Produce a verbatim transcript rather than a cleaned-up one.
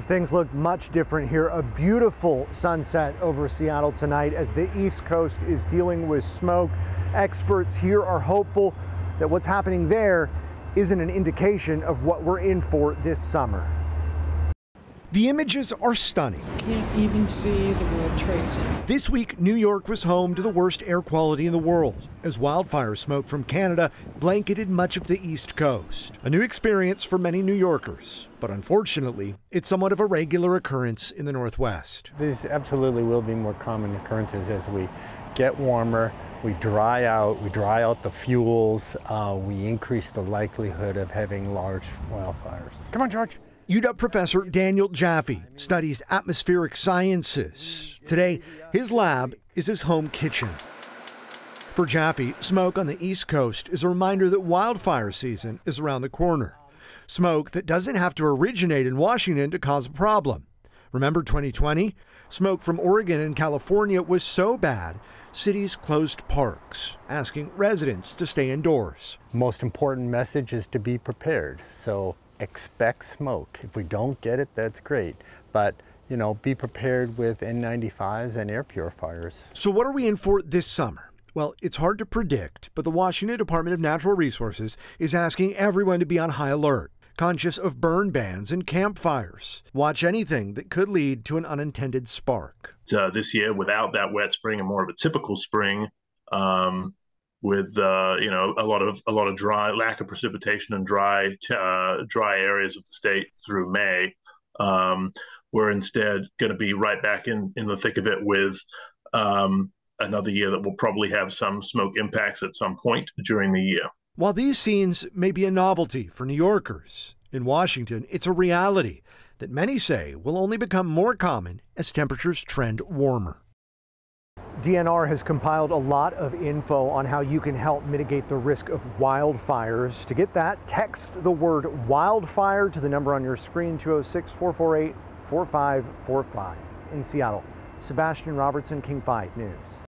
Things look much different here. A beautiful sunset over Seattle tonight as the East Coast is dealing with smoke. Experts here are hopeful that what's happening there isn't an indication of what we're in for this summer. The images are stunning. Can't even see the World Trade Center. This week, New York was home to the worst air quality in the world as wildfire smoke from Canada blanketed much of the East Coast. A new experience for many New Yorkers, but unfortunately, it's somewhat of a regular occurrence in the Northwest. These absolutely will be more common occurrences as we get warmer, we dry out, we dry out the fuels, uh, we increase the likelihood of having large wildfires. Come on, George. U W professor Daniel Jaffe studies atmospheric sciences. Today, his lab is his home kitchen. For Jaffe, smoke on the East Coast is a reminder that wildfire season is around the corner. Smoke that doesn't have to originate in Washington to cause a problem. Remember twenty twenty? Smoke from Oregon and California was so bad, cities closed parks, asking residents to stay indoors. Most important message is to be prepared. So expect smoke. If we don't get it, that's great. But, you know, be prepared with N ninety-fives and air purifiers. So what are we in for this summer? Well, it's hard to predict, but the Washington Department of Natural Resources is asking everyone to be on high alert, conscious of burn bans and campfires. Watch anything that could lead to an unintended spark. Uh, this year, without that wet spring and more of a typical spring, um, with uh, you know a lot of a lot of dry lack of precipitation and dry uh, dry areas of the state through May, um, we're instead going to be right back in in the thick of it with um, another year that will probably have some smoke impacts at some point during the year. While these scenes may be a novelty for New Yorkers, in Washington, it's a reality that many say will only become more common as temperatures trend warmer. D N R has compiled a lot of info on how you can help mitigate the risk of wildfires. To get that, text the word wildfire to the number on your screen, two oh six, four four eight, four five four five. In Seattle, Sebastian Robertson, King five News.